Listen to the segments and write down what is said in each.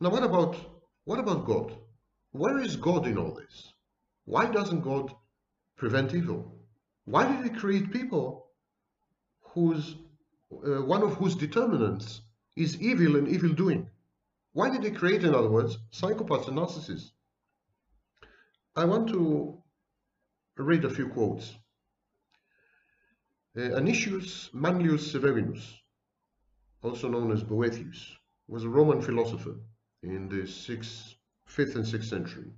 Now, what about God? Where is God in all this? Why doesn't God prevent evil? Why did he create people whose one of whose determinants is evil and evil doing? Why did he create, in other words, psychopaths and narcissists? I want to read a few quotes. Anicius Manlius Severinus, also known as Boethius, was a Roman philosopher in the 5th and 6th century.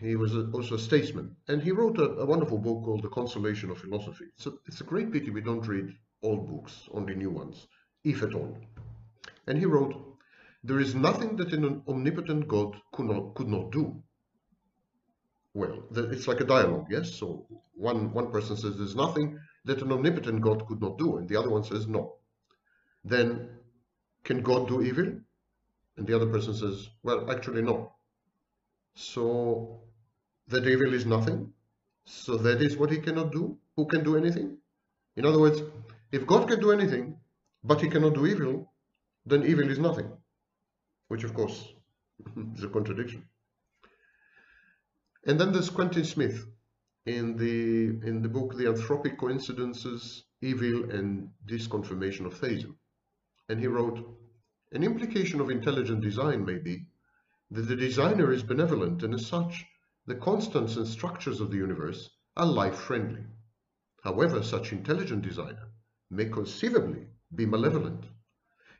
He was also a statesman, and he wrote a wonderful book called The Consolation of Philosophy. It's a great pity we don't read old books, only new ones, if at all. And he wrote, "There is nothing that an omnipotent God could not do." Well, it's like a dialogue, yes? So one person says there's nothing that an omnipotent God could not do, and the other one says no. Then, can God do evil? And the other person says, well, actually no. So that evil is nothing? So that is what he cannot do? Who can do anything? In other words, if God can do anything, but he cannot do evil, then evil is nothing, which of course is a contradiction. And then there's Quentin Smith in the book The Anthropic Coincidences, Evil and Disconfirmation of Theism. And he wrote, "An implication of intelligent design may be that the designer is benevolent, and as such, the constants and structures of the universe are life-friendly. However, such intelligent designer may conceivably be malevolent.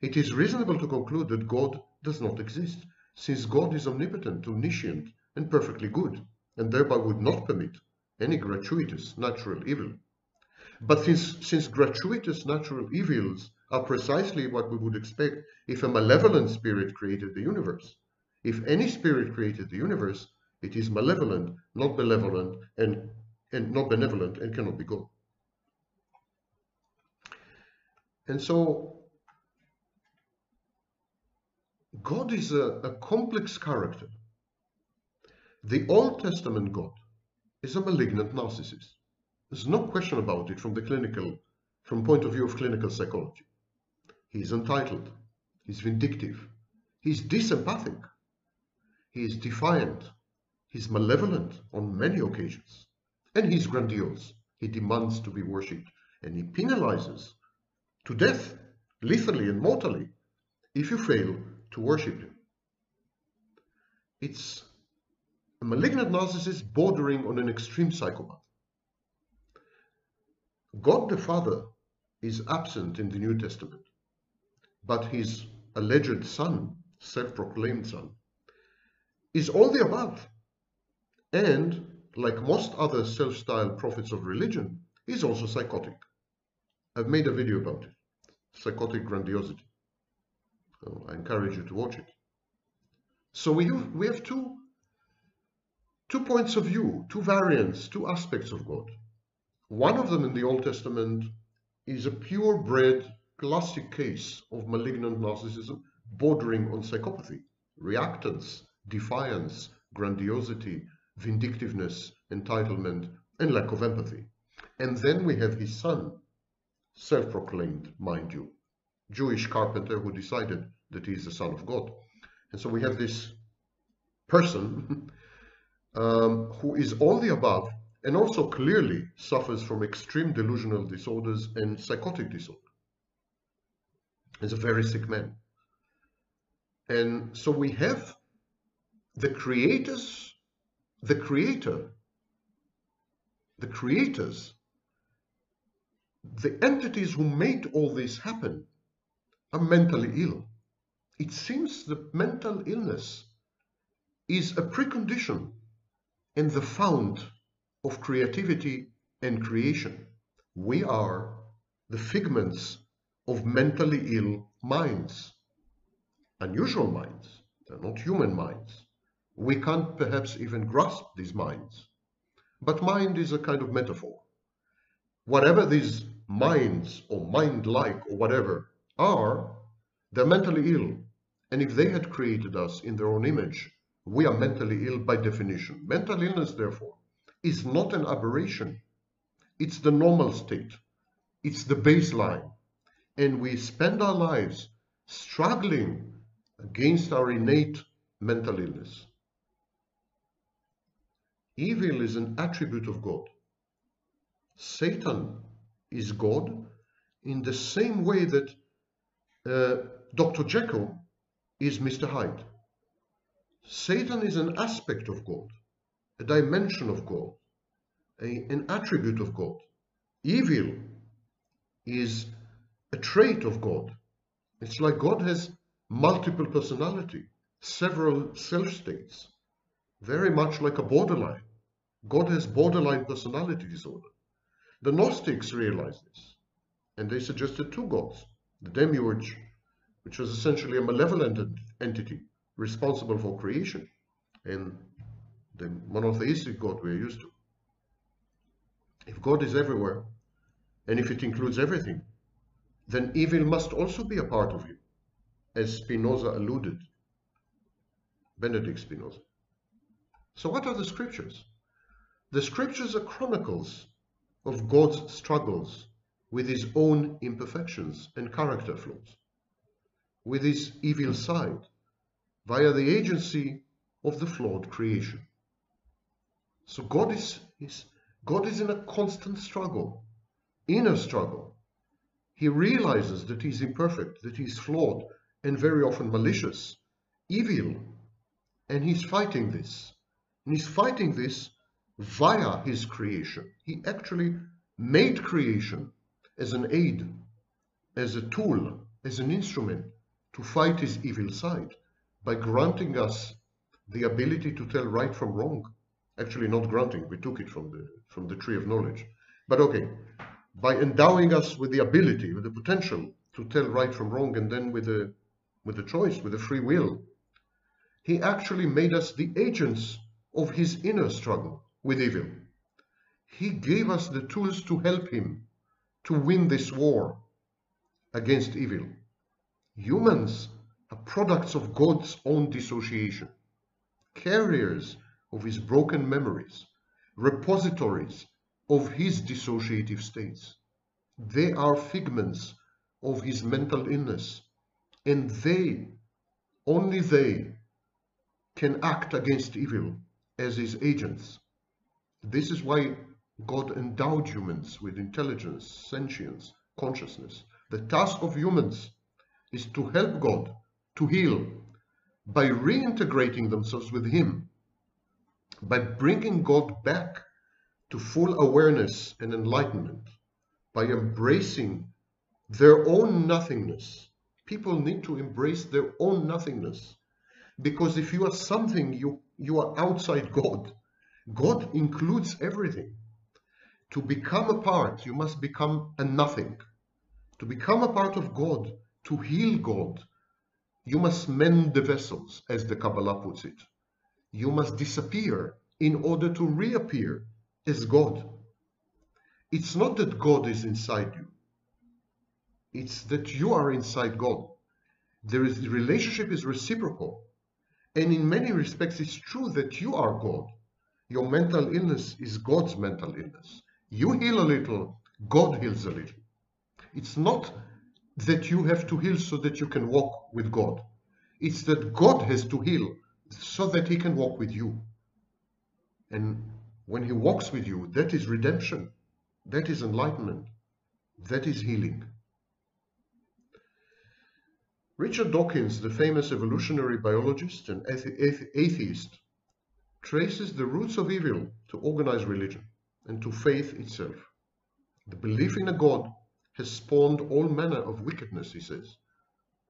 It is reasonable to conclude that God does not exist, since God is omnipotent, omniscient, and perfectly good, and thereby would not permit any gratuitous natural evil. But since gratuitous natural evils are precisely what we would expect if a malevolent spirit created the universe, if any spirit created the universe, it is malevolent, not benevolent, and not benevolent, and cannot be God." And so God is a complex character. The Old Testament God is a malignant narcissist. There's no question about it from the point of view of clinical psychology. He is entitled, he's vindictive, he's disempathic, he is defiant, he's malevolent on many occasions, and he's grandiose. He demands to be worshipped, and he penalizes to death, lethally and mortally, if you fail to worship him. It's a malignant narcissist bordering on an extreme psychopath. God the Father is absent in the New Testament, but his alleged son, self-proclaimed son, is all the above, and, like most other self-styled prophets of religion, is also psychotic. I've made a video about it, Psychotic Grandiosity. So I encourage you to watch it. So we have two points of view, two variants, two aspects of God. One of them in the Old Testament is a purebred classic case of malignant narcissism bordering on psychopathy, reactance, defiance, grandiosity, vindictiveness, entitlement, and lack of empathy. And then we have his son, self-proclaimed, mind you, Jewish carpenter who decided that he is the son of God. And so we have this person who is all the above and also clearly suffers from extreme delusional disorders and psychotic disorder. He's a very sick man. And so we have the creators, the entities who made all this happen, are mentally ill. It seems the mental illness is a precondition and the fount of creativity and creation. We are the figments of mentally ill minds, unusual minds. They're not human minds. We can't perhaps even grasp these minds. But mind is a kind of metaphor. Whatever these minds or mind-like or whatever are, they're mentally ill. And if they had created us in their own image, we are mentally ill by definition. Mental illness, therefore, is not an aberration. It's the normal state. It's the baseline. And we spend our lives struggling against our innate mental illness. Evil is an attribute of God. Satan is God in the same way that Dr. Jekyll is Mr. Hyde. Satan is an aspect of God, a dimension of God, an attribute of God. Evil is a trait of God. It's like God has multiple personality, several self-states, very much like a borderline. God has borderline personality disorder. The Gnostics realized this, and they suggested two gods, the Demiurge, which was essentially a malevolent entity responsible for creation, and the monotheistic God we are used to. If God is everywhere, and if it includes everything, then evil must also be a part of him, as Spinoza alluded, Benedict Spinoza. So what are the scriptures? The scriptures are chronicles of God's struggles with his own imperfections and character flaws, with his evil side, via the agency of the flawed creation. So God is in a constant struggle, inner struggle. He realizes that he is imperfect, that he is flawed, and very often malicious, evil, and he's fighting this. And he's fighting this via his creation. He actually made creation as an aid, as a tool, as an instrument to fight his evil side, by granting us the ability to tell right from wrong. Actually, not granting, we took it from the tree of knowledge. But okay, by endowing us with the ability, with the potential to tell right from wrong, and then with the choice, with the free will, he actually made us the agents of his inner struggle with evil. He gave us the tools to help him to win this war against evil. Humans are products of God's own dissociation, carriers of his broken memories, repositories of his dissociative states. They are figments of his mental illness, and they, only they, can act against evil as his agents. This is why God endowed humans with intelligence, sentience, consciousness. The task of humans is to help God to heal by reintegrating themselves with him, by bringing God back to full awareness and enlightenment, by embracing their own nothingness. People need to embrace their own nothingness, because if you are something, you are outside God. God includes everything. To become a part, you must become a nothing. To become a part of God, to heal God, you must mend the vessels, as the Kabbalah puts it. You must disappear in order to reappear as God. It's not that God is inside you. It's that you are inside God. The relationship is reciprocal. And in many respects, it's true that you are God. Your mental illness is God's mental illness. You heal a little, God heals a little. It's not that you have to heal so that you can walk with God. It's that God has to heal so that he can walk with you. And when he walks with you, that is redemption. That is enlightenment. That is healing. Richard Dawkins, the famous evolutionary biologist and atheist, traces the roots of evil to organized religion and to faith itself. The belief in a God has spawned all manner of wickedness, he says.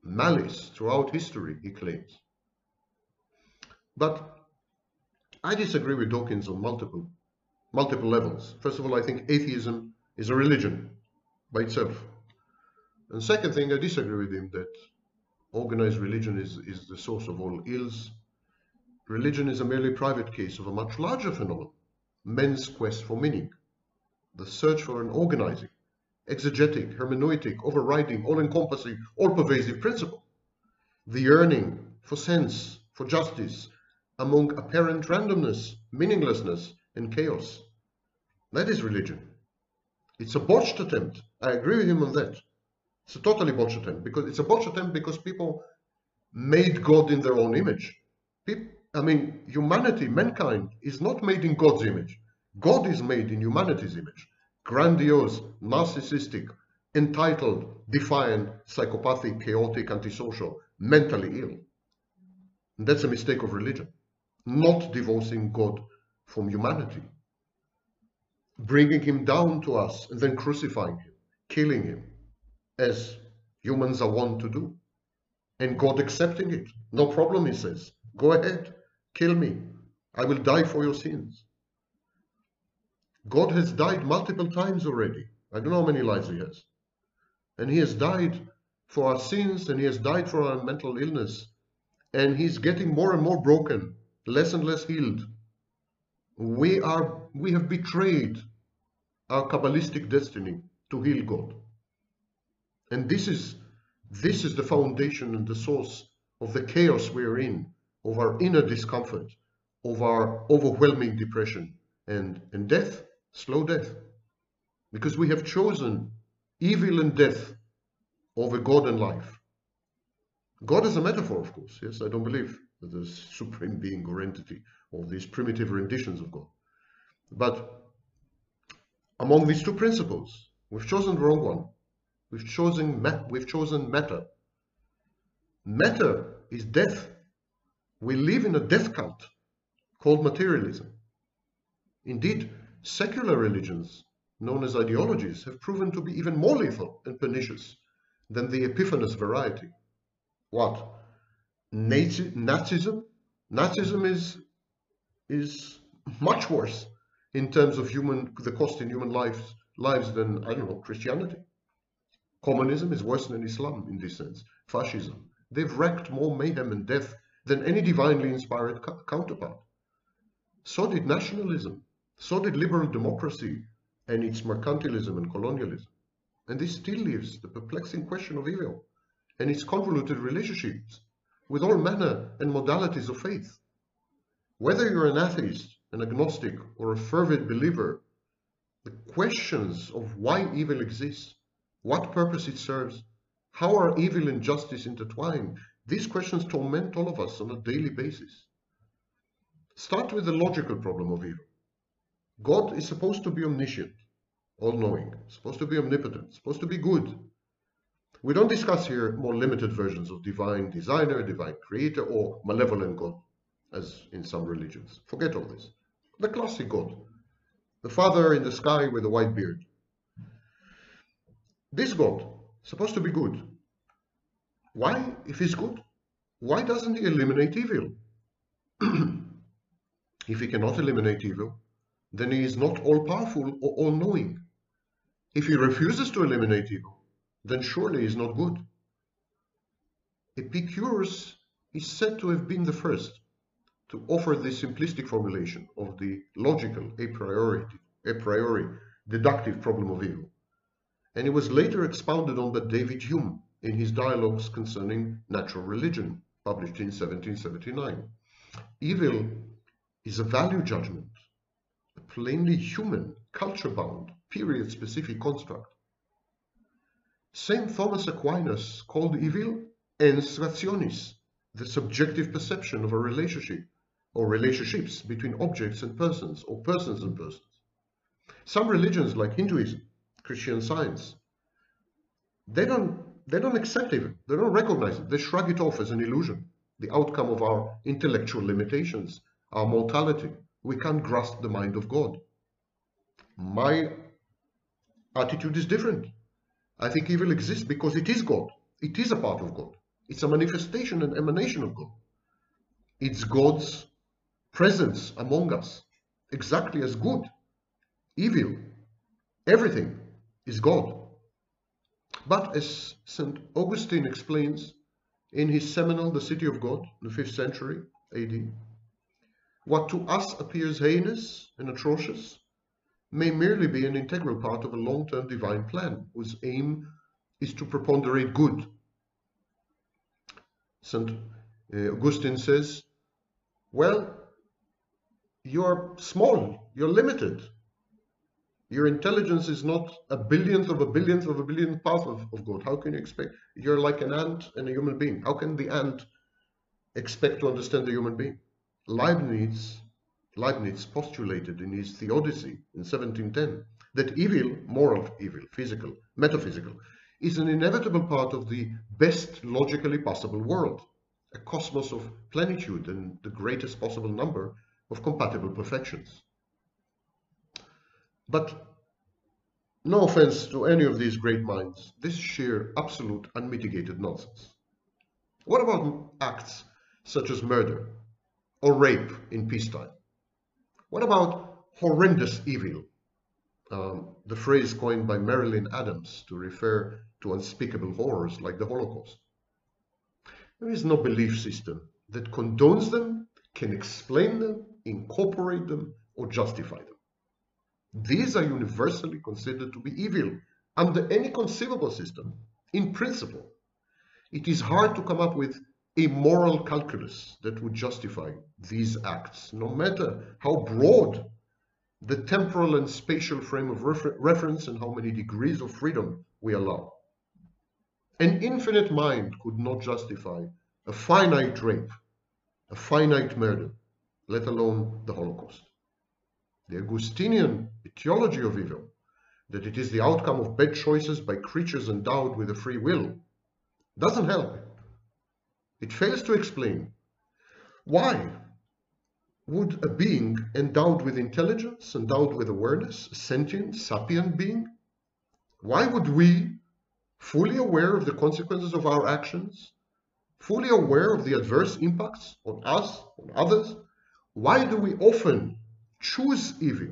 Malice throughout history, he claims. But I disagree with Dawkins on multiple levels. First of all, I think atheism is a religion by itself. And second thing, I disagree with him that organized religion is the source of all ills. Religion is a merely private case of a much larger phenomenon, men's quest for meaning, the search for an organizing, exegetic, hermeneutic, overriding, all-encompassing, all-pervasive principle, the yearning for sense, for justice, among apparent randomness, meaninglessness, and chaos. That is religion. It's a botched attempt. I agree with him on that. It's a totally botched attempt because people made God in their own image. I mean, humanity, mankind, is not made in God's image. God is made in humanity's image. Grandiose, narcissistic, entitled, defiant, psychopathic, chaotic, antisocial, mentally ill. And that's a mistake of religion, not divorcing God from humanity, bringing him down to us and then crucifying him, killing him, as humans are wont to do. And God accepting it. No problem, he says. Go ahead, kill me. I will die for your sins. God has died multiple times already. I don't know how many lives he has. And he has died for our sins, and he has died for our mental illness. And he's getting more and more broken, less and less healed. We have betrayed our Kabbalistic destiny to heal God. And this is the foundation and the source of the chaos we are in, of our inner discomfort, of our overwhelming depression and death, slow death. Because we have chosen evil and death over God and life. God is a metaphor, of course. Yes, I don't believe that there's supreme being or entity or these primitive renditions of God. But among these two principles, we've chosen the wrong one. We've chosen matter. Matter is death. We live in a death cult called materialism. Indeed, secular religions, known as ideologies, have proven to be even more lethal and pernicious than the Epiphanous variety. What? Nazism? Nazism is much worse in terms of the cost in human lives than, I don't know, Christianity. Communism is worse than Islam in this sense. Fascism. They've wreaked more mayhem and death than any divinely inspired counterpart. So did nationalism. So did liberal democracy and its mercantilism and colonialism. And this still leaves the perplexing question of evil and its convoluted relationships with all manner and modalities of faith. Whether you're an atheist, an agnostic, or a fervid believer, the questions of why evil exists, what purpose it serves, how are evil and justice intertwined? These questions torment all of us on a daily basis. Start with the logical problem of evil. God is supposed to be omniscient, all-knowing, supposed to be omnipotent, supposed to be good. We don't discuss here more limited versions of divine designer, divine creator, or malevolent God, as in some religions. Forget all this. The classic God, the father in the sky with a white beard. This God, supposed to be good. Why, if he's good, why doesn't he eliminate evil? If he cannot eliminate evil, then he is not all-powerful or all-knowing. If he refuses to eliminate evil, then surely he is not good. Epicurus is said to have been the first to offer this simplistic formulation of the logical, a priori deductive problem of evil. And it was later expounded on by David Hume in his Dialogues Concerning Natural Religion, published in 1779. Evil is a value judgment, a plainly human, culture-bound, period-specific construct. St. Thomas Aquinas called evil enstrationis, the subjective perception of a relationship or relationships between objects and persons, or persons and persons. Some religions, like Hinduism, Christian Science, they don't accept evil, they don't recognize it, they shrug it off as an illusion, the outcome of our intellectual limitations, our mortality. We can't grasp the mind of God. My attitude is different. I think evil exists because it is God, it is a part of God, it's a manifestation and emanation of God. It's God's presence among us, exactly as good, evil, everything is God. But as St. Augustine explains in his seminal, The City of God, in the 5th century AD, what to us appears heinous and atrocious may merely be an integral part of a long-term divine plan, whose aim is to preponderate good. St. Augustine says, well, you're small, you're limited. Your intelligence is not a billionth of a billionth of a billionth part of God. How can you expect? You're like an ant and a human being. How can the ant expect to understand the human being. Leibniz postulated in his Theodicy in 1710 that evil, moral evil, physical, metaphysical, is an inevitable part of the best logically possible world, a cosmos of plenitude and the greatest possible number of compatible perfections. But no offense to any of these great minds, this is sheer, absolute, unmitigated nonsense. What about acts such as murder or rape in peacetime? What about horrendous evil? The phrase coined by Marilyn Adams to refer to unspeakable horrors like the Holocaust. There is no belief system that condones them, can explain them, incorporate them, or justify them. These are universally considered to be evil under any conceivable system, in principle. It is hard to come up with a moral calculus that would justify these acts, no matter how broad the temporal and spatial frame of reference and how many degrees of freedom we allow. An infinite mind could not justify a finite rape, a finite murder, let alone the Holocaust. The Augustinian etiology of evil, that it is the outcome of bad choices by creatures endowed with a free will, doesn't help. It fails to explain why would a being endowed with intelligence, endowed with awareness, a sentient, sapient being, why would we, fully aware of the consequences of our actions, fully aware of the adverse impacts on us, on others, why do we often choose evil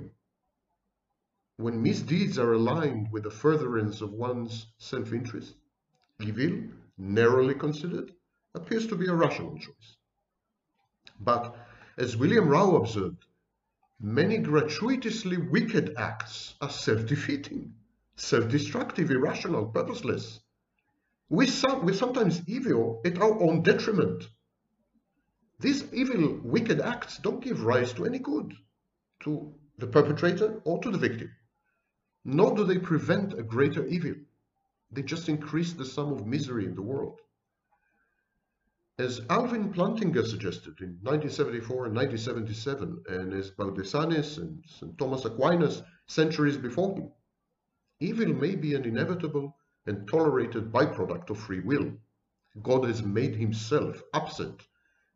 when misdeeds are aligned with the furtherance of one's self-interest? Evil, narrowly considered, appears to be a rational choice. But, as William Rowe observed, many gratuitously wicked acts are self-defeating, self-destructive, irrational, purposeless. We're sometimes evil at our own detriment. These evil, wicked acts don't give rise to any good, to the perpetrator or to the victim. Nor do they prevent a greater evil. They just increase the sum of misery in the world. As Alvin Plantinga suggested in 1974 and 1977, and as Boethius and St. Thomas Aquinas centuries before him, evil may be an inevitable and tolerated byproduct of free will. God has made himself absent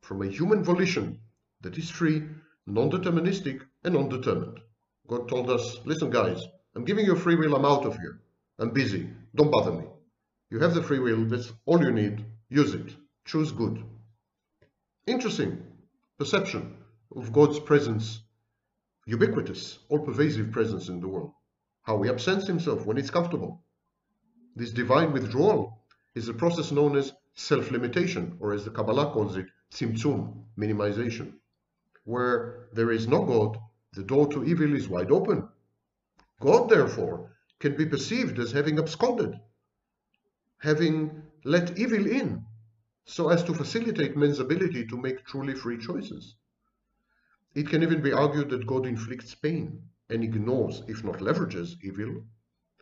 from a human volition that is free, non-deterministic and undetermined. God told us, listen guys, I'm giving you free will, I'm out of here. I'm busy, don't bother me. You have the free will, that's all you need, use it, choose good. Interesting perception of God's presence, ubiquitous, all-pervasive presence in the world. How he absents himself when it's comfortable. This divine withdrawal is a process known as self-limitation, or as the Kabbalah calls it, tzimtzum, minimization. Where there is no God, the door to evil is wide open. God, therefore, can be perceived as having absconded, having let evil in, so as to facilitate men's ability to make truly free choices. It can even be argued that God inflicts pain and ignores, if not leverages, evil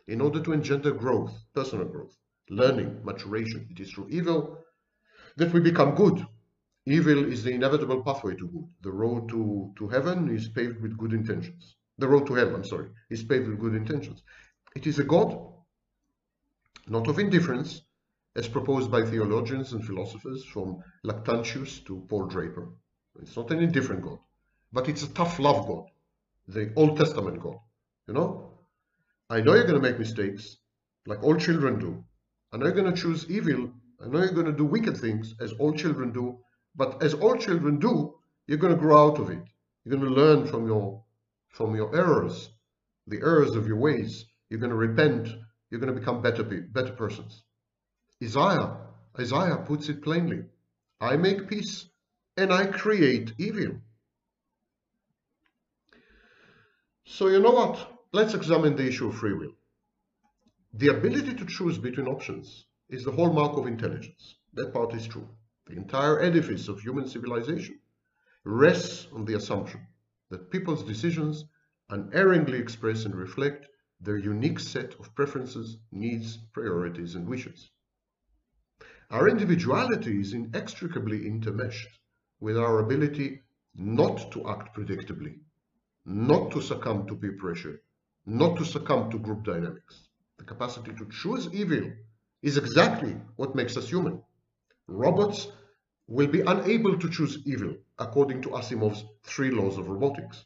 in order to engender growth, personal growth, learning, maturation. It is through evil that we become good. Evil is the inevitable pathway to good. The road to heaven is paved with good intentions. The road to hell, I'm sorry, is paved with good intentions. It is a God, not of indifference, as proposed by theologians and philosophers from Lactantius to Paul Draper. It's not an indifferent God, but it's a tough love God, the Old Testament God. You know, I know you're going to make mistakes, like all children do. I know you're going to choose evil. I know you're going to do wicked things, as all children do. But as all children do, you're going to grow out of it. You're going to learn from your errors, the errors of your ways. You're going to repent. You're going to become better persons. Isaiah puts it plainly. I make peace and I create evil. So you know what? Let's examine the issue of free will. The ability to choose between options is the hallmark of intelligence. That part is true. The entire edifice of human civilization rests on the assumption that people's decisions unerringly express and reflect their unique set of preferences, needs, priorities, and wishes. Our individuality is inextricably intermeshed with our ability not to act predictably, not to succumb to peer pressure, not to succumb to group dynamics. The capacity to choose evil is exactly what makes us human. Robots will be unable to choose evil, according to Asimov's 3 laws of robotics.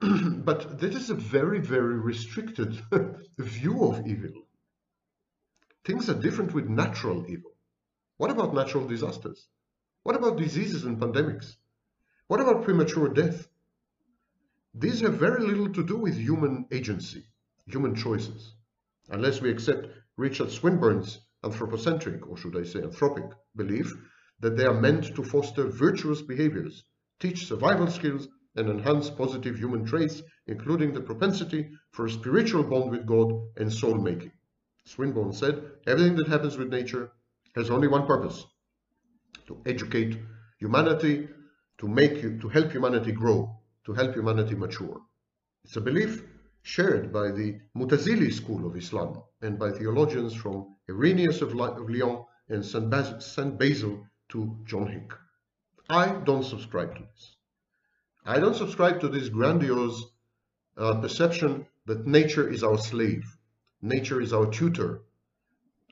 But that is a very, very restricted view of evil. Things are different with natural evil. What about natural disasters? What about diseases and pandemics? What about premature death? These have very little to do with human agency, human choices, unless we accept Richard Swinburne's anthropocentric, or should I say anthropic, belief that they are meant to foster virtuous behaviors, teach survival skills, and enhance positive human traits, including the propensity for a spiritual bond with God and soul-making. Swinburne said, everything that happens with nature has only one purpose, to educate humanity, to help humanity grow, to help humanity mature. It's a belief shared by the Mutazili school of Islam and by theologians from Irenaeus of Lyon and St. Basil to John Hick. I don't subscribe to this. I don't subscribe to this grandiose perception that nature is our slave, nature is our tutor.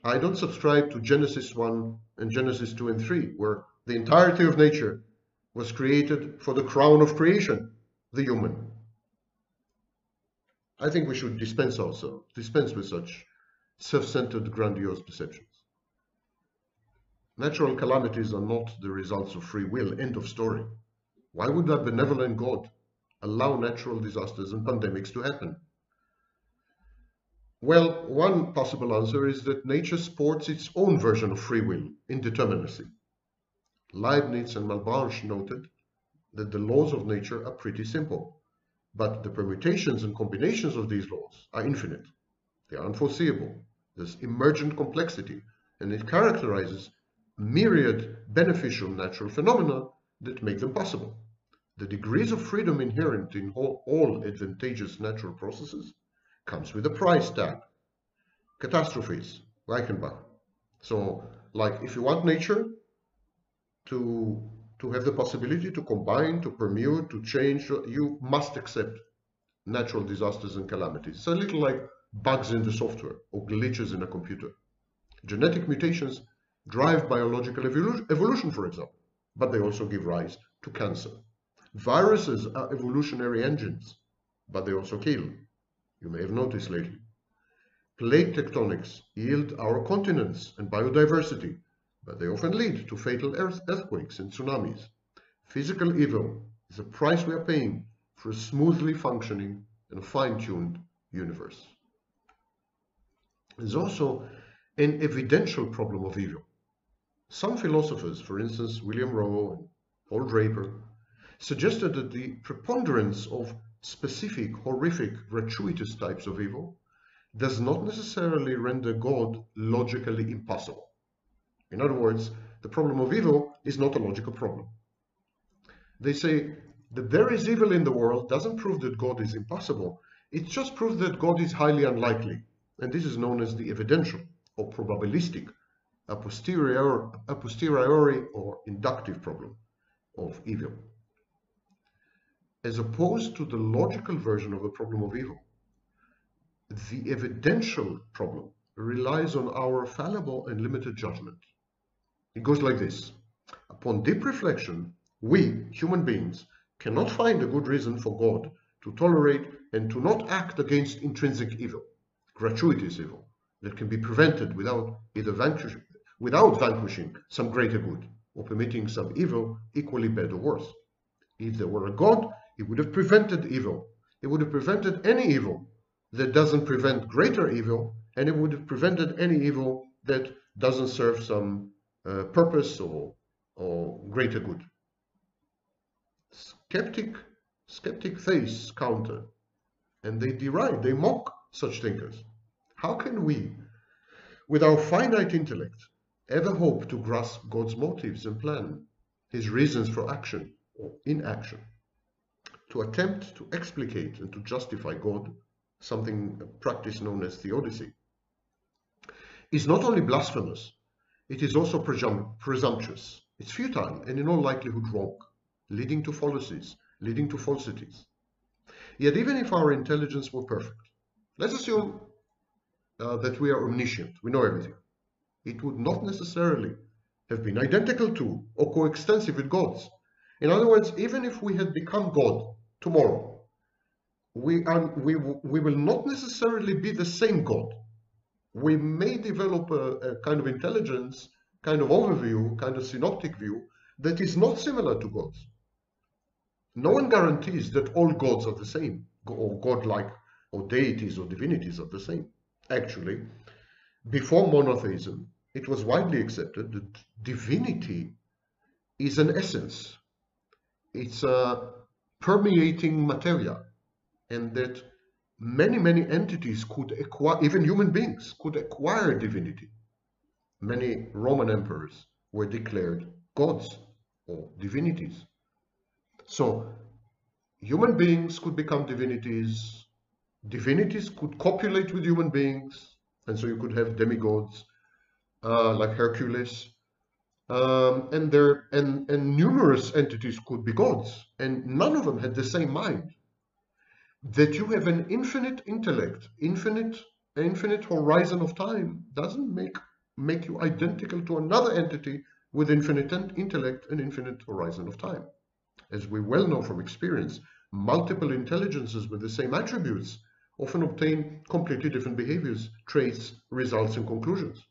I don't subscribe to Genesis 1 and Genesis 2 and 3, where the entirety of nature was created for the crown of creation, the human. I think we should dispense with such self-centered, grandiose perceptions. Natural calamities are not the results of free will, end of story. Why would that benevolent God allow natural disasters and pandemics to happen? Well, one possible answer is that nature sports its own version of free will, indeterminacy. Leibniz and Malbranche noted that the laws of nature are pretty simple, but the permutations and combinations of these laws are infinite. They are unforeseeable. There's emergent complexity, and it characterizes myriad beneficial natural phenomena that make them possible. The degrees of freedom inherent in all advantageous natural processes comes with a price tag. Catastrophes, Reichenbach. So, like, if you want nature to have the possibility to combine, to permute, to change, you must accept natural disasters and calamities. It's a little like bugs in the software or glitches in a computer. Genetic mutations drive biological evolution, for example, but they also give rise to cancer. Viruses are evolutionary engines, but they also kill. You may have noticed lately. Plate tectonics yield our continents and biodiversity, but they often lead to fatal earthquakes and tsunamis. Physical evil is the price we are paying for a smoothly functioning and fine-tuned universe. There's also an evidential problem of evil. Some philosophers, for instance, William Rowe and Paul Draper, suggested that the preponderance of specific, horrific, gratuitous types of evil does not necessarily render God logically impossible. In other words, the problem of evil is not a logical problem. They say that there is evil in the world doesn't prove that God is impossible. It just proves that God is highly unlikely. And this is known as the evidential or probabilistic, a posteriori or inductive problem of evil, as opposed to the logical version of the problem of evil. The evidential problem relies on our fallible and limited judgment. It goes like this. Upon deep reflection, we, human beings, cannot find a good reason for God to tolerate and to not act against intrinsic evil, gratuitous evil, that can be prevented without either vanquishing some greater good or permitting some evil equally bad or worse. If there were a God, he would have prevented evil. He would have prevented any evil that doesn't prevent greater evil, and it would have prevented any evil that doesn't serve some purpose or greater good. Skeptic theists counter, and they deride, they mock such thinkers. How can we, with our finite intellect, ever hope to grasp God's motives and plan, his reasons for action or inaction? To attempt to explicate and to justify God, something, a practice known as Theodicy, is not only blasphemous, it is also presumptuous. It's futile and in all likelihood wrong, leading to fallacies, leading to falsities. Yet even if our intelligence were perfect, let's assume that we are omniscient, we know everything, it would not necessarily have been identical to or coextensive with God's. In other words, even if we had become God tomorrow, we will not necessarily be the same God. We may develop a kind of intelligence, kind of overview, kind of synoptic view that is not similar to God's. No one guarantees that all gods are the same, or godlike, or deities or divinities are the same. Actually, before monotheism, it was widely accepted that divinity is an essence. It's a permeating materia, and that many entities could acquire, even human beings could acquire divinity. Many Roman emperors were declared gods or divinities. So human beings could become divinities, divinities could copulate with human beings, and so you could have demigods like Hercules, and numerous entities could be gods, and none of them had the same mind. That you have an infinite intellect, infinite horizon of time, doesn't make you identical to another entity with infinite intellect and infinite horizon of time. As we well know from experience, multiple intelligences with the same attributes often obtain completely different behaviors, traits, results, and conclusions.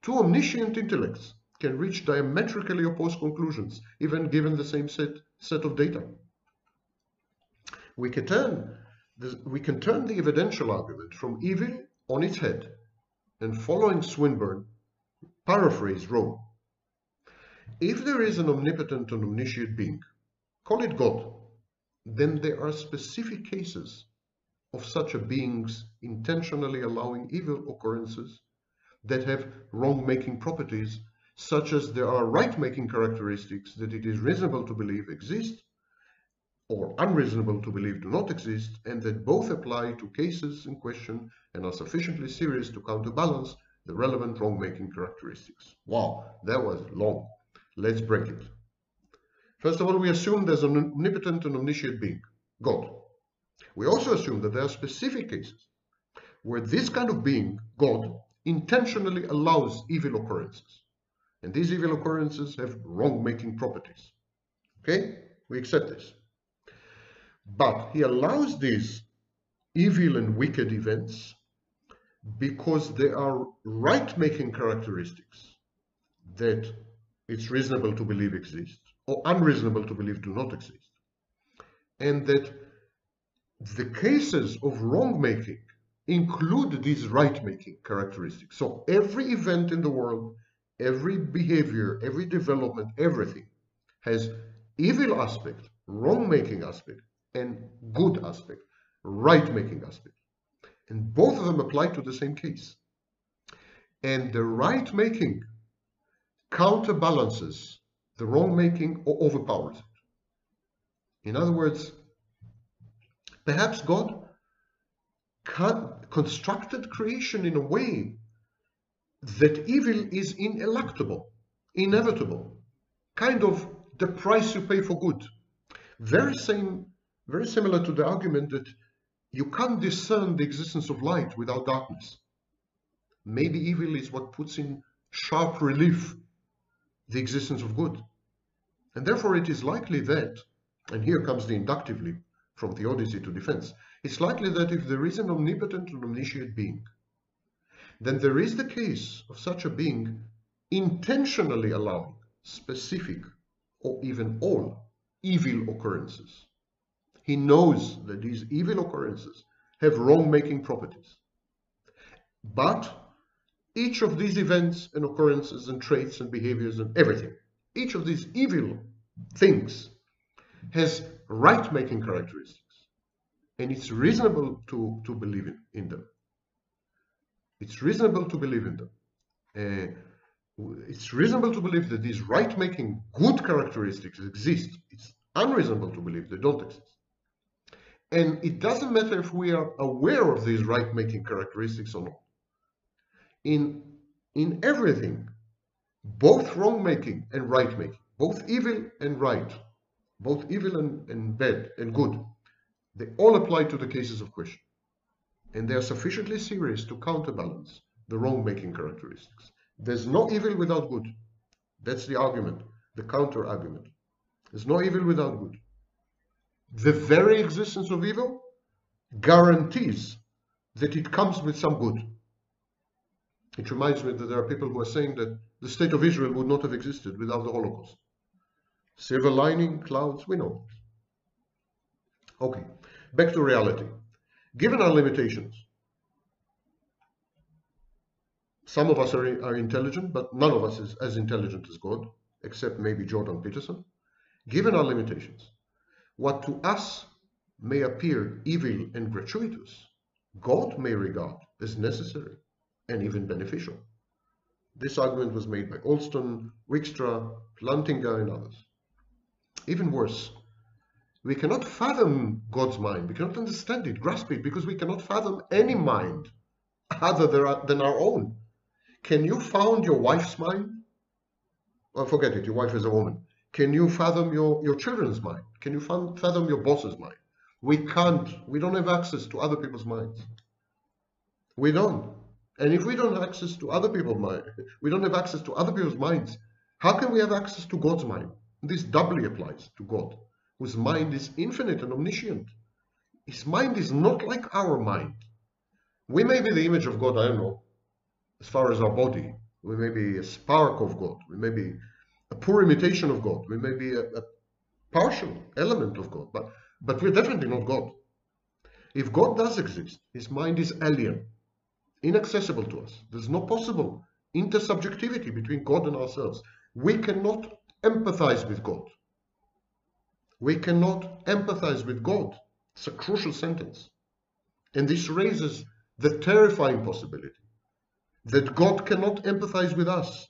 Two omniscient intellects can reach diametrically opposed conclusions, even given the same set of data. We can turn the evidential argument from evil on its head, and following Swinburne, paraphrase Rowe. If there is an omnipotent and omniscient being, call it God, then there are specific cases of such a being's intentionally allowing evil occurrences that have wrong-making properties, such as there are right-making characteristics that it is reasonable to believe exist, or unreasonable to believe do not exist, and that both apply to cases in question and are sufficiently serious to counterbalance the relevant wrong-making characteristics. Wow, that was long. Let's break it. First of all, we assume there's an omnipotent and omniscient being, God. We also assume that there are specific cases where this kind of being, God, intentionally allows evil occurrences. And these evil occurrences have wrong-making properties. Okay? We accept this. But he allows these evil and wicked events because they are right-making characteristics that it's reasonable to believe exist, or unreasonable to believe do not exist. And that the cases of wrong-making include these right-making characteristics. So every event in the world, every behavior, every development, everything has evil aspect, wrong-making aspect, and good aspect, right-making aspect. And both of them apply to the same case. And the right-making counterbalances the wrong-making or overpowers it. In other words, perhaps God constructed creation in a way that evil is ineluctable, inevitable, kind of the price you pay for good. Very similar to the argument that you can't discern the existence of light without darkness. Maybe evil is what puts in sharp relief the existence of good. And therefore it is likely that, and here comes the inductive leap from theodicy to defense, it's likely that if there is an omnipotent and omniscient being, then there is the case of such a being intentionally allowing specific or even all evil occurrences. He knows that these evil occurrences have wrong-making properties. But each of these events and occurrences and traits and behaviors and everything, each of these evil things has right-making characteristics, and it's reasonable to believe in them. It's reasonable to believe in them. It's reasonable to believe that these right-making good characteristics exist. It's unreasonable to believe they don't exist. And it doesn't matter if we are aware of these right-making characteristics or not. In in everything, both wrong-making and right-making, both evil and right, both evil and bad and good. They all apply to the cases of question, and they are sufficiently serious to counterbalance the wrong-making characteristics. There's no evil without good. That's the argument, the counter-argument. There's no evil without good. The very existence of evil guarantees that it comes with some good. It reminds me that there are people who are saying that the state of Israel would not have existed without the Holocaust. Silver lining, clouds, we know. Okay, back to reality. Given our limitations, some of us are intelligent, but none of us is as intelligent as God, except maybe Jordan Peterson. Given our limitations, what to us may appear evil and gratuitous, God may regard as necessary and even beneficial. This argument was made by Alston, Wickstra, Plantinga, and others. Even worse, we cannot fathom God's mind. We cannot understand it, grasp it, because we cannot fathom any mind other than our own. Can you fathom your wife's mind? Well, forget it, your wife is a woman. Can you fathom your children's mind? Can you fathom your boss's mind? We can't. We don't have access to other people's minds. We don't. And if we don't have access to other people's minds, how can we have access to God's mind? This doubly applies to God, whose mind is infinite and omniscient. His mind is not like our mind. We may be the image of God, I don't know, as far as our body. We may be a spark of God. We may be a poor imitation of God. We may be a partial element of God, but we're definitely not God. If God does exist, his mind is alien, inaccessible to us. There's no possible intersubjectivity between God and ourselves. We cannot empathize with God. We cannot empathize with God. It's a crucial sentence. And this raises the terrifying possibility that God cannot empathize with us,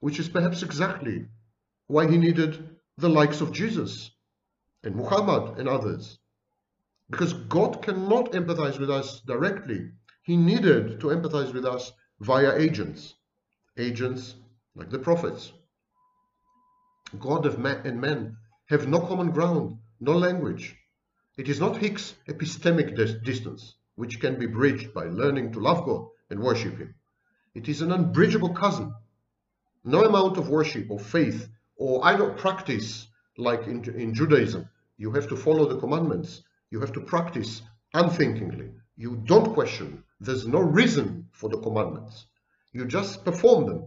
which is perhaps exactly why he needed the likes of Jesus and Muhammad and others. Because God cannot empathize with us directly, he needed to empathize with us via agents. Agents like the prophets. God and man have no common ground, no language. It is not Hick's epistemic distance, which can be bridged by learning to love God and worship him. It is an unbridgeable cousin. No amount of worship or faith or idol practice, like in Judaism. You have to follow the commandments. You have to practice unthinkingly. You don't question. There's no reason for the commandments. You just perform them.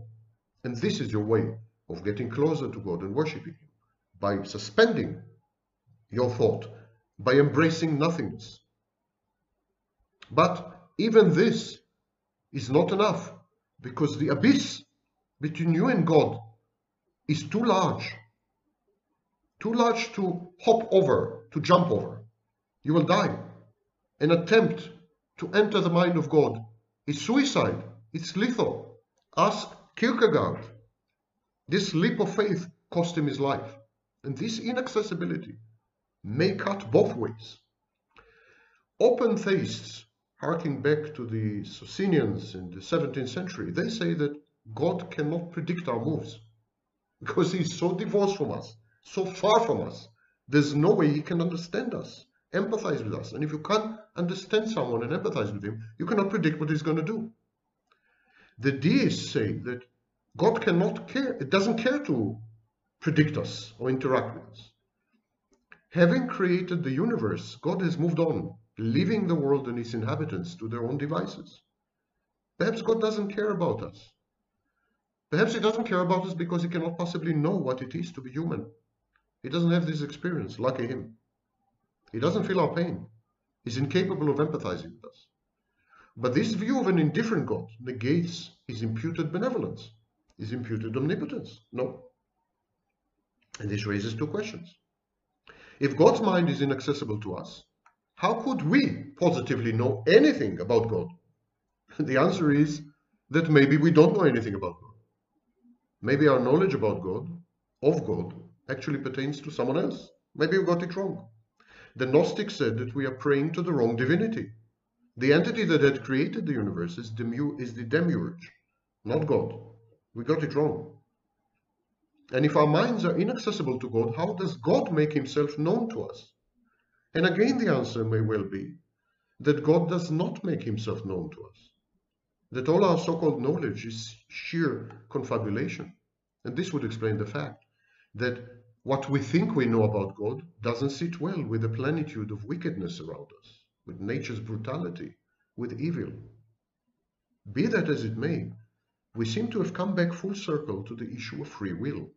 And this is your way of getting closer to God and worshiping him, by suspending your thought, by embracing nothingness. But even this is not enough, because the abyss between you and God is too large to hop over, to jump over. You will die. An attempt to enter the mind of God is suicide, it's lethal. Ask Kierkegaard. This leap of faith cost him his life, and this inaccessibility may cut both ways. Open theists, harking back to the Socinians in the 17th century, they say that God cannot predict our moves because he is so divorced from us, so far from us. There's no way he can understand us, empathize with us. And if you can't understand someone and empathize with him, you cannot predict what he's going to do. The deists say that God cannot care, it doesn't care to predict us or interact with us. Having created the universe, God has moved on, leaving the world and its inhabitants to their own devices. Perhaps God doesn't care about us. Perhaps he doesn't care about us because he cannot possibly know what it is to be human. He doesn't have this experience, lucky him. He doesn't feel our pain. He's incapable of empathizing with us. But this view of an indifferent God negates his imputed benevolence, his imputed omnipotence. No. And this raises two questions. If God's mind is inaccessible to us, how could we positively know anything about God? The answer is that maybe we don't know anything about God. Maybe our knowledge about God, of God, actually pertains to someone else. Maybe we got it wrong. The Gnostics said that we are praying to the wrong divinity. The entity that had created the universe is the Demiurge, not God. We got it wrong. And if our minds are inaccessible to God, how does God make himself known to us? And again, the answer may well be that God does not make himself known to us, that all our so-called knowledge is sheer confabulation. And this would explain the fact that what we think we know about God doesn't sit well with the plenitude of wickedness around us, with nature's brutality, with evil. Be that as it may, we seem to have come back full circle to the issue of free will.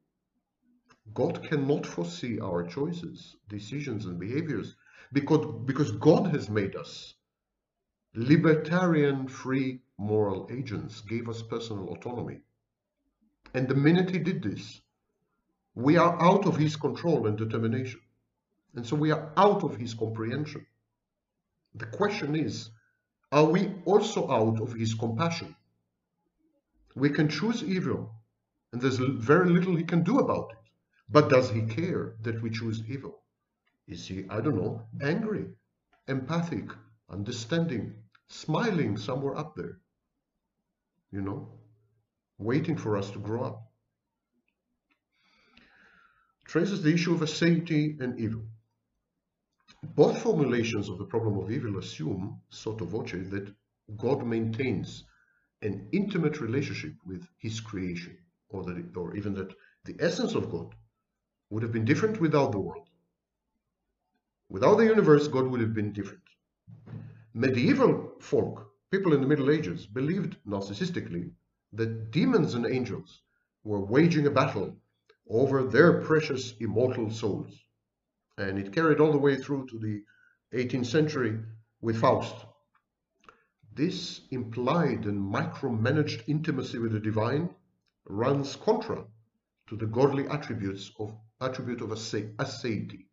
God cannot foresee our choices, decisions, and behaviors because God has made us libertarian, free moral agents, gave us personal autonomy. And the minute he did this, we are out of his control and determination. And so we are out of his comprehension. The question is, are we also out of his compassion? We can choose evil, and there's very little he can do about it. But does he care that we choose evil? Is he, I don't know, angry, empathic, understanding, smiling somewhere up there, you know, waiting for us to grow up? Traces the issue of aseity and evil. Both formulations of the problem of evil assume, sotto voce, that God maintains an intimate relationship with his creation, or even that the essence of God would have been different without the world. Without the universe, God would have been different. Medieval folk, people in the Middle Ages, believed narcissistically that demons and angels were waging a battle over their precious immortal souls. And it carried all the way through to the 18th century with Faust. This implied and micromanaged intimacy with the divine runs contra to the godly attribute of aseity.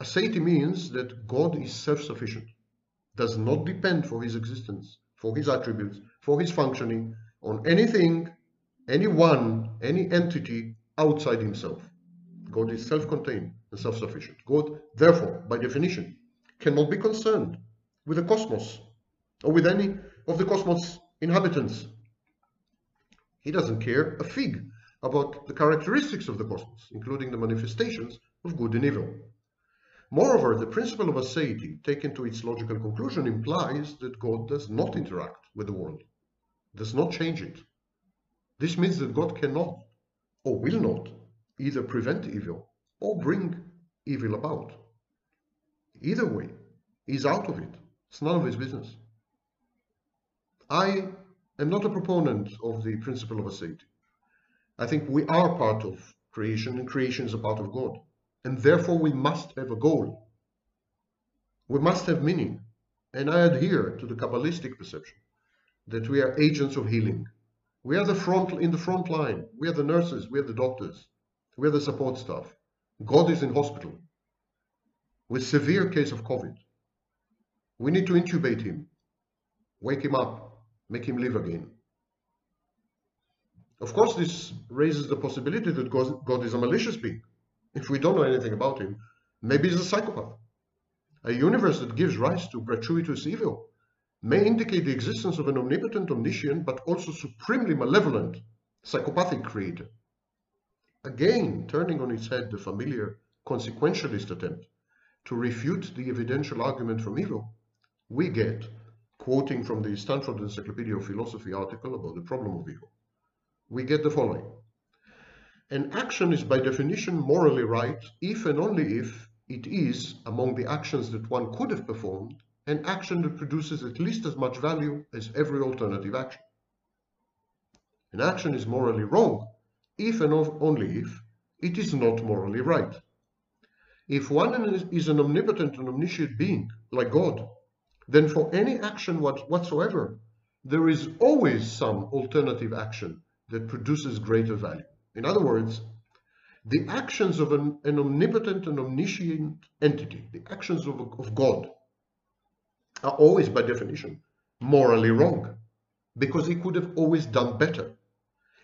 Aseity means that God is self-sufficient, does not depend for his existence, for his attributes, for his functioning, on anything, anyone, any entity outside himself. God is self-contained and self-sufficient. God, therefore, by definition, cannot be concerned with the cosmos or with any of the cosmos' inhabitants. He doesn't care a fig about the characteristics of the cosmos, including the manifestations of good and evil. Moreover, the principle of aseity, taken to its logical conclusion, implies that God does not interact with the world, does not change it. This means that God cannot, or will not, either prevent evil or bring evil about. Either way, he's out of it. It's none of his business. I am not a proponent of the principle of aseity. I think we are part of creation, and creation is a part of God. And therefore we must have a goal. We must have meaning. And I adhere to the Kabbalistic perception that we are agents of healing. We are in the front line. We are the nurses. We are the doctors. We are the support staff. God is in hospital with severe case of COVID. We need to intubate him, wake him up, make him live again. Of course, this raises the possibility that God is a malicious being. If we don't know anything about him, maybe he's a psychopath. A universe that gives rise to gratuitous evil may indicate the existence of an omnipotent, omniscient, but also supremely malevolent, psychopathic creator. Again, turning on its head the familiar consequentialist attempt to refute the evidential argument from evil, we get, quoting from the Stanford Encyclopedia of Philosophy article about the problem of evil, we get the following. An action is by definition morally right if and only if it is, among the actions that one could have performed, an action that produces at least as much value as every alternative action. An action is morally wrong if and only if it is not morally right. If one is an omnipotent and omniscient being, like God, then for any action whatsoever, there is always some alternative action that produces greater value. In other words, the actions of an omnipotent and omniscient entity, the actions of God, are always, by definition, morally wrong, because he could have always done better.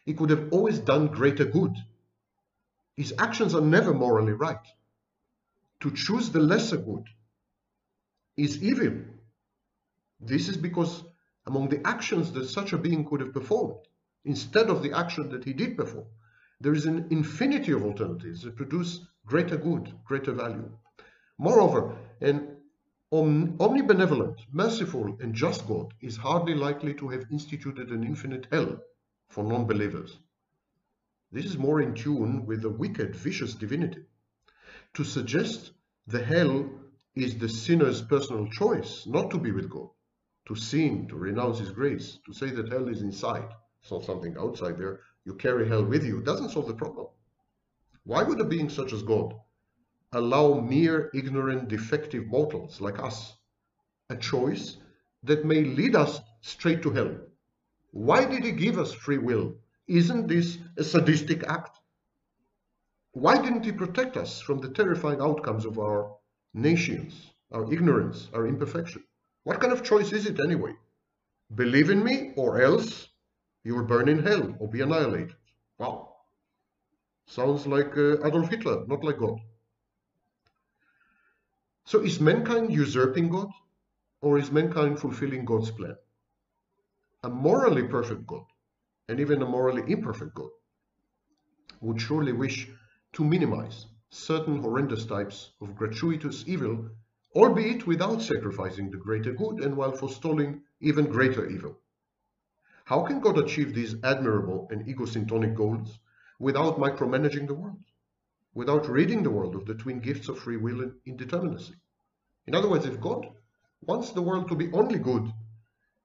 He could have always done greater good. His actions are never morally right. To choose the lesser good is evil. This is because among the actions that such a being could have performed, instead of the action that he did perform. There is an infinity of alternatives that produce greater good, greater value. Moreover, an omnibenevolent, merciful, and just God is hardly likely to have instituted an infinite hell for non-believers. This is more in tune with the wicked, vicious divinity. To suggest the hell is the sinner's personal choice not to be with God, to sin, to renounce his grace, to say that hell is inside, it's not something outside there, you carry hell with you, doesn't solve the problem. Why would a being such as God allow mere ignorant, defective mortals like us a choice that may lead us straight to hell? Why did he give us free will? Isn't this a sadistic act? Why didn't he protect us from the terrifying outcomes of our nations, our ignorance, our imperfection? What kind of choice is it anyway? Believe in me or else you will burn in hell or be annihilated. Wow. Sounds like Adolf Hitler, not like God. So is mankind usurping God, or is mankind fulfilling God's plan? A morally perfect God, and even a morally imperfect God, would surely wish to minimize certain horrendous types of gratuitous evil, albeit without sacrificing the greater good and while forestalling even greater evil. How can God achieve these admirable and egosynctonic goals without micromanaging the world, without ridding the world of the twin gifts of free will and indeterminacy? In other words, if God wants the world to be only good,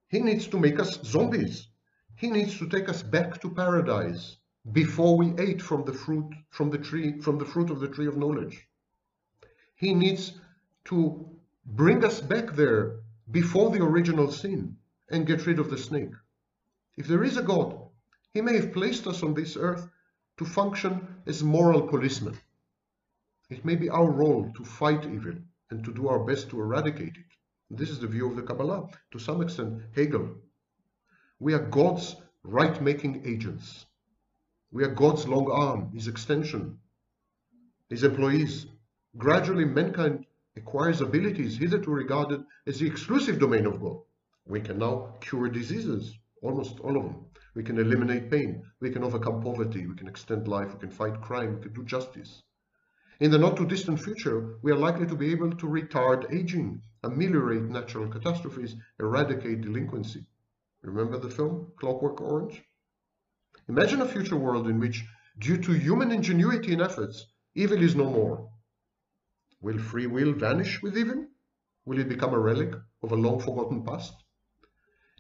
he needs to make us zombies. He needs to take us back to paradise before we ate from the fruit of the tree of knowledge. He needs to bring us back there before the original sin and get rid of the snake. If there is a God, he may have placed us on this earth to function as moral policemen. It may be our role to fight evil and to do our best to eradicate it. This is the view of the Kabbalah, to some extent Hegel. We are God's right-making agents. We are God's long arm, his extension, his employees. Gradually, mankind acquires abilities hitherto regarded as the exclusive domain of God. We can now cure diseases. Almost all of them. We can eliminate pain, we can overcome poverty, we can extend life, we can fight crime, we can do justice. In the not-too-distant future, we are likely to be able to retard aging, ameliorate natural catastrophes, eradicate delinquency. Remember the film, Clockwork Orange? Imagine a future world in which, due to human ingenuity and efforts, evil is no more. Will free will vanish with evil? Will it become a relic of a long-forgotten past?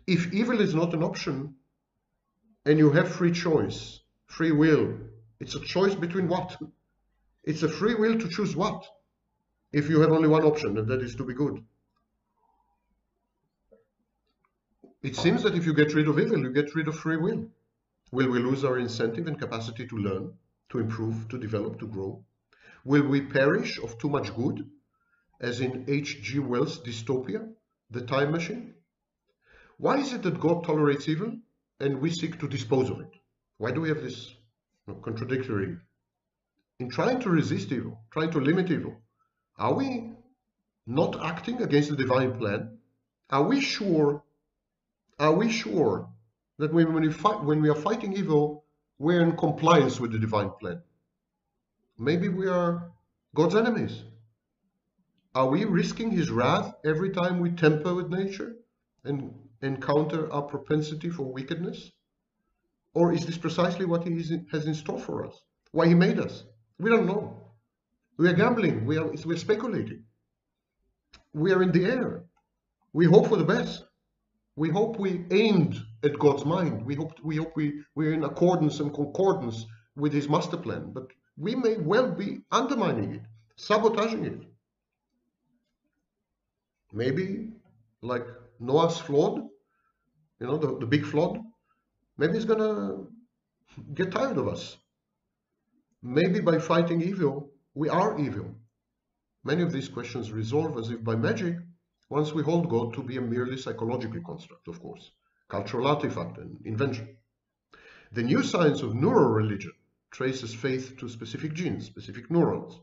If evil is not an option, and you have free choice, free will, it's a choice between what? It's a free will to choose what? If you have only one option, and that is to be good. It seems that if you get rid of evil, you get rid of free will. Will we lose our incentive and capacity to learn, to improve, to develop, to grow? Will we perish of too much good, as in H.G. Wells' dystopia, The Time Machine? Why is it that God tolerates evil and we seek to dispose of it? Why do we have this contradictory? In trying to resist evil, trying to limit evil, are we not acting against the divine plan? Are we sure that when we are fighting evil, we're in compliance with the divine plan? Maybe we are God's enemies. Are we risking his wrath every time we tamper with nature and encounter our propensity for wickedness? Or is this precisely what he has in store for us? Why he made us? We don't know. We are gambling. We're speculating. We are in the air. We hope for the best. We hope we aimed at God's mind. We hope we're in accordance and concordance with his master plan. But we may well be undermining it, sabotaging it. Maybe like Noah's flood, the big flood, maybe he's going to get tired of us. Maybe by fighting evil, we are evil. Many of these questions resolve as if by magic, once we hold God to be a merely psychological construct, of course, cultural artifact and invention. The new science of neuroreligion traces faith to specific genes, specific neurons.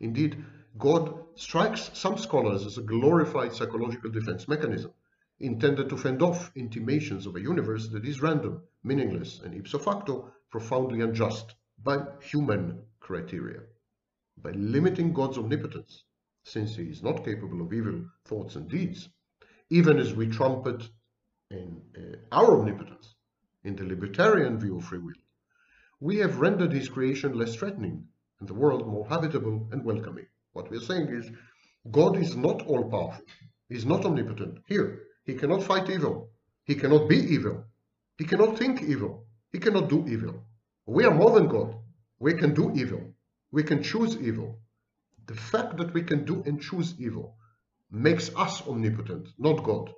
Indeed, God strikes some scholars as a glorified psychological defense mechanism, intended to fend off intimations of a universe that is random, meaningless, and ipso facto profoundly unjust by human criteria. By limiting God's omnipotence, since he is not capable of evil thoughts and deeds, even as we trumpet in our omnipotence in the libertarian view of free will, we have rendered his creation less threatening and the world more habitable and welcoming. What we are saying is, God is not all-powerful, he is not omnipotent. Here, he cannot fight evil, he cannot be evil, he cannot think evil, he cannot do evil. We are more than God, we can do evil, we can choose evil. The fact that we can do and choose evil makes us omnipotent, not God.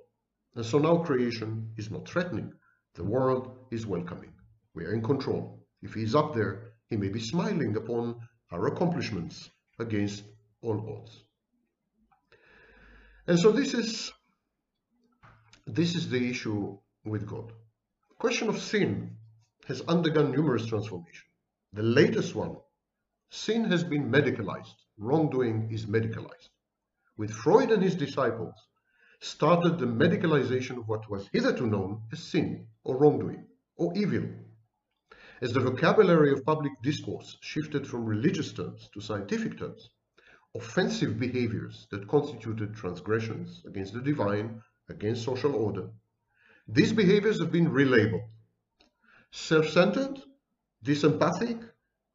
And so now creation is not threatening, the world is welcoming. We are in control. If he is up there, he may be smiling upon our accomplishments against all odds. And so this is the issue with God. The question of sin has undergone numerous transformations. The latest one, sin has been medicalized. Wrongdoing is medicalized. With Freud and his disciples started the medicalization of what was hitherto known as sin or wrongdoing or evil. As the vocabulary of public discourse shifted from religious terms to scientific terms, offensive behaviors that constituted transgressions against the divine, against social order, these behaviors have been relabeled. Self-centered, disempathic,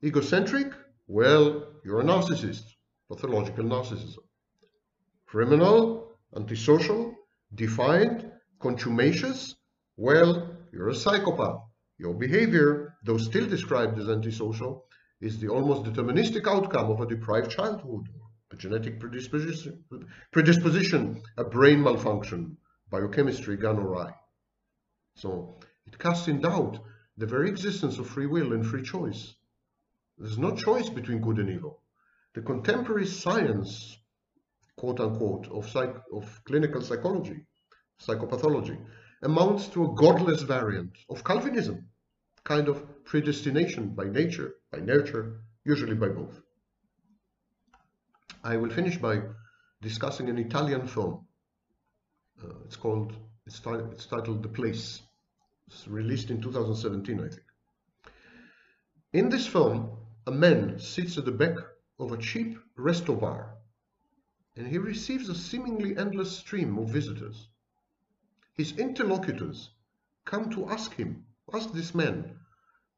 egocentric, well, you're a narcissist, pathological narcissism. Criminal, antisocial, defiant, contumacious, well, you're a psychopath. Your behavior, though still described as antisocial, is the almost deterministic outcome of a deprived childhood, a genetic predisposition, a brain malfunction, biochemistry gone awry. So it casts in doubt the very existence of free will and free choice. There's no choice between good and evil. The contemporary science, quote unquote, of clinical psychology, psychopathology, amounts to a godless variant of Calvinism, kind of predestination by nature, by nurture, usually by both. I will finish by discussing an Italian film. It's titled The Place. It's released in 2017, I think. In this film, a man sits at the back of a cheap resto bar, and he receives a seemingly endless stream of visitors. His interlocutors come to ask this man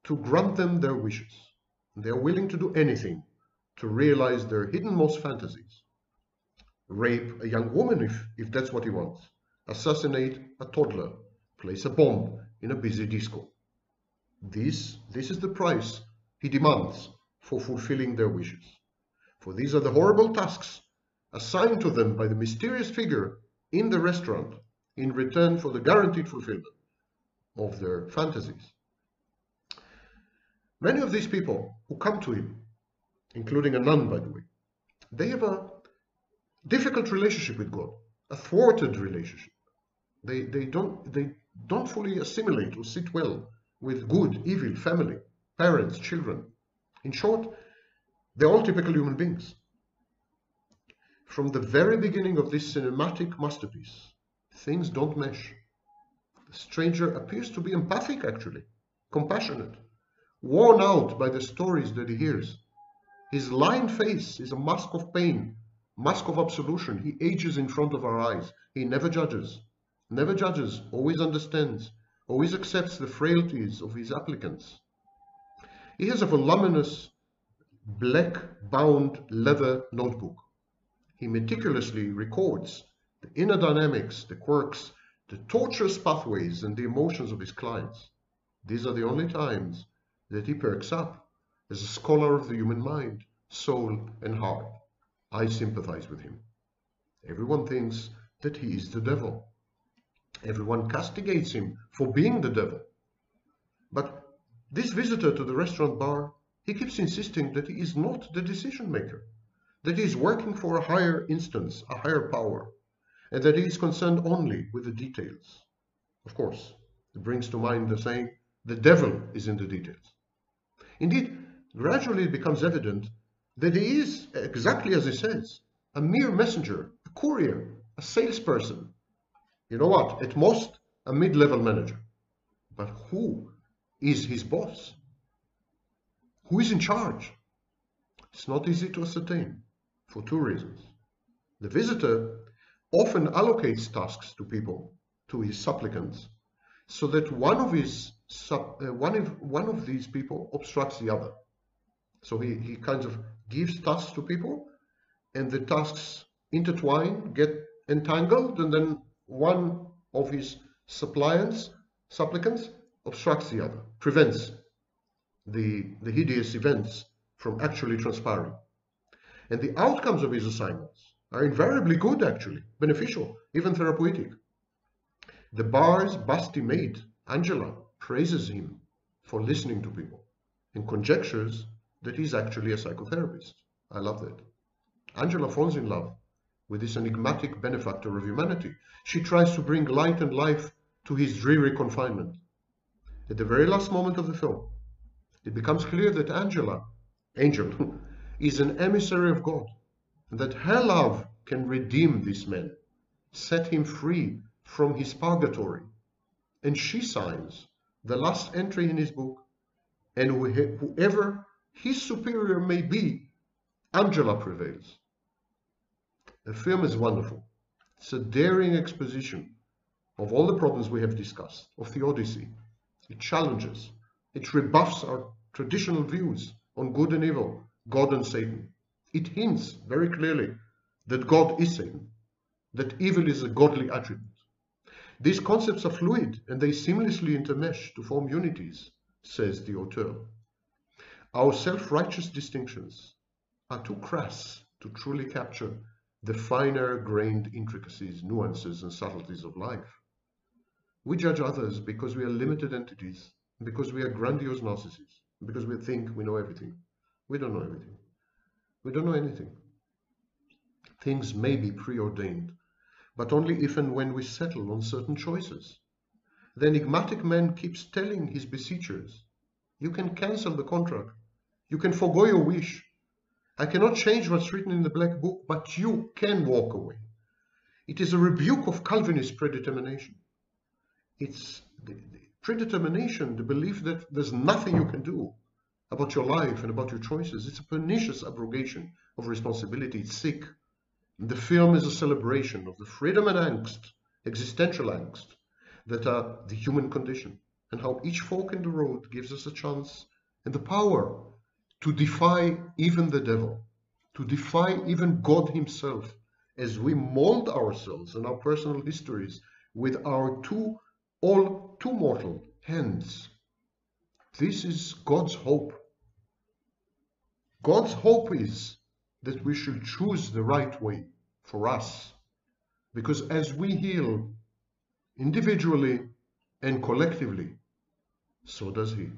to grant them their wishes. They are willing to do anything to realize their hiddenmost fantasies. Rape a young woman if that's what he wants. Assassinate a toddler. Place a bomb in a busy disco. This is the price he demands for fulfilling their wishes. For these are the horrible tasks assigned to them by the mysterious figure in the restaurant, in return for the guaranteed fulfillment of their fantasies. Many of these people who come to him, including a nun, by the way, they have a difficult relationship with God, a thwarted relationship. They don't fully assimilate or sit well with good, evil, family, parents, children. In short, they're all typical human beings. From the very beginning of this cinematic masterpiece, things don't mesh. The stranger appears to be empathic, actually, compassionate, worn out by the stories that he hears. His lined face is a mask of pain, mask of absolution. He ages in front of our eyes. He never judges, always understands, always accepts the frailties of his applicants. He has a voluminous, black-bound leather notebook. He meticulously records the inner dynamics, the quirks, the tortuous pathways, and the emotions of his clients. These are the only times that he perks up as a scholar of the human mind, soul, and heart. I sympathize with him. Everyone thinks that he is the devil. Everyone castigates him for being the devil. But this visitor to the restaurant bar, he keeps insisting that he is not the decision maker, that he is working for a higher instance, a higher power, and that he is concerned only with the details. Of course, it brings to mind the saying, the devil is in the details. Indeed, gradually it becomes evident that he is, exactly as he says, a mere messenger, a courier, a salesperson. You know what? At most, a mid-level manager. But who is his boss? Who is in charge? It's not easy to ascertain, for two reasons. The visitor often allocates tasks to people, to his supplicants, so that one of these people obstructs the other. So he kind of gives tasks to people, and the tasks intertwine, get entangled, and then one of his supplicants obstructs the other, prevents the hideous events from actually transpiring. And the outcomes of his assignments are invariably good, actually, beneficial, even therapeutic. The bar's busty maid, Angela, praises him for listening to people and conjectures that he's actually a psychotherapist. I love that. Angela falls in love with this enigmatic benefactor of humanity. She tries to bring light and life to his dreary confinement. At the very last moment of the film, it becomes clear that Angel, is an emissary of God, and that her love can redeem this man, set him free from his purgatory. And she signs the last entry in his book, and whoever his superior may be, Angela prevails. The film is wonderful. It's a daring exposition of all the problems we have discussed, of Theodicy. It challenges, it rebuffs our traditional views on good and evil, God and Satan. It hints very clearly that God is Satan, that evil is a godly attribute. These concepts are fluid and they seamlessly intermesh to form unities, says the author. Our self-righteous distinctions are too crass to truly capture the finer-grained intricacies, nuances, and subtleties of life. We judge others because we are limited entities, because we are grandiose narcissists, because we think we know everything. We don't know everything. We don't know anything. Things may be preordained, but only if and when we settle on certain choices. The enigmatic man keeps telling his beseechers, "You can cancel the contract. You can forgo your wish. I cannot change what's written in the black book, but you can walk away." It is a rebuke of Calvinist predetermination. It's the predetermination, the belief that there's nothing you can do about your life and about your choices. It's a pernicious abrogation of responsibility. It's sick. The film is a celebration of the freedom and angst, existential angst, that are the human condition, and how each fork in the road gives us a chance and the power to defy even the devil, to defy even God himself, as we mold ourselves and our personal histories with our all too mortal hands. This is God's hope. God's hope is that we should choose the right way for us, because as we heal individually and collectively, so does he.